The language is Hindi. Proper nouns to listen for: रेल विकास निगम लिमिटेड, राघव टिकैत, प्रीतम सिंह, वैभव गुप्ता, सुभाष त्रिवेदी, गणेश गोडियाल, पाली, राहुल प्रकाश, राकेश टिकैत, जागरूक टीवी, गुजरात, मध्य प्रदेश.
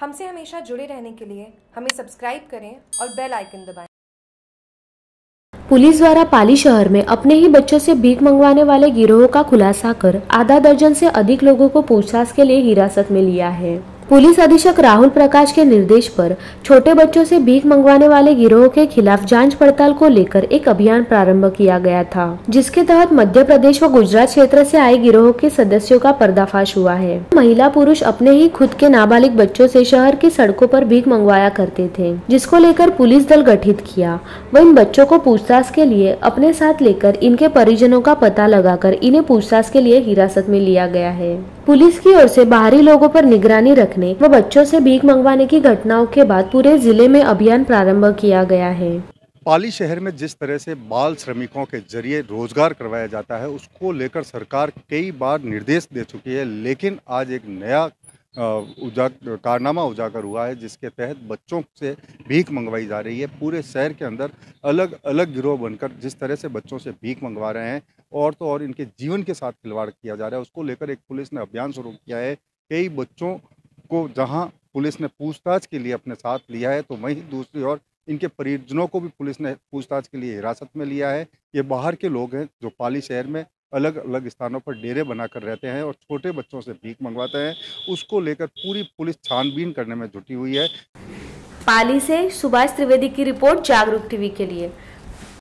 हमसे हमेशा जुड़े रहने के लिए हमें सब्सक्राइब करें और बेल आइकन दबाएं। पुलिस द्वारा पाली शहर में अपने ही बच्चों से भीख मंगवाने वाले गिरोह का खुलासा कर आधा दर्जन से अधिक लोगों को पूछताछ के लिए हिरासत में लिया है। पुलिस अधीक्षक राहुल प्रकाश के निर्देश पर छोटे बच्चों से भीख मंगवाने वाले गिरोह के खिलाफ जांच पड़ताल को लेकर एक अभियान प्रारंभ किया गया था, जिसके तहत मध्य प्रदेश व गुजरात क्षेत्र से आए गिरोह के सदस्यों का पर्दाफाश हुआ है। महिला पुरुष अपने ही खुद के नाबालिग बच्चों से शहर की सड़कों पर भीख मंगवाया करते थे, जिसको लेकर पुलिस दल गठित किया व इन बच्चों को पूछताछ के लिए अपने साथ लेकर इनके परिजनों का पता लगाकर इन्हें पूछताछ के लिए हिरासत में लिया गया है। पुलिस की ओर से बाहरी लोगों पर निगरानी रखने व बच्चों से भीख मंगवाने की घटनाओं के बाद पूरे जिले में अभियान प्रारंभ किया गया है। पाली शहर में जिस तरह से बाल श्रमिकों के जरिए रोजगार करवाया जाता है, उसको लेकर सरकार कई बार निर्देश दे चुकी है, लेकिन आज एक नया कारनामा उजागर हुआ है, जिसके तहत बच्चों से भीख मंगवाई जा रही है। पूरे शहर के अंदर अलग अलग गिरोह बनकर जिस तरह से बच्चों से भीख मंगवा रहे हैं, और तो और इनके जीवन के साथ खिलवाड़ किया जा रहा है, उसको लेकर एक पुलिस ने अभियान शुरू किया है। कई बच्चों को जहां पुलिस ने पूछताछ के लिए अपने साथ लिया है, तो वहीं दूसरी ओर इनके परिजनों को भी पुलिस ने पूछताछ के लिए हिरासत में लिया है। ये बाहर के लोग हैं जो पाली शहर में अलग अलग स्थानों पर डेरे बनाकर रहते हैं और छोटे बच्चों से भीख मंगवाते हैं, उसको लेकर पूरी पुलिस छानबीन करने में जुटी हुई है। पाली से सुभाष त्रिवेदी की रिपोर्ट जागरूक टीवी के लिए।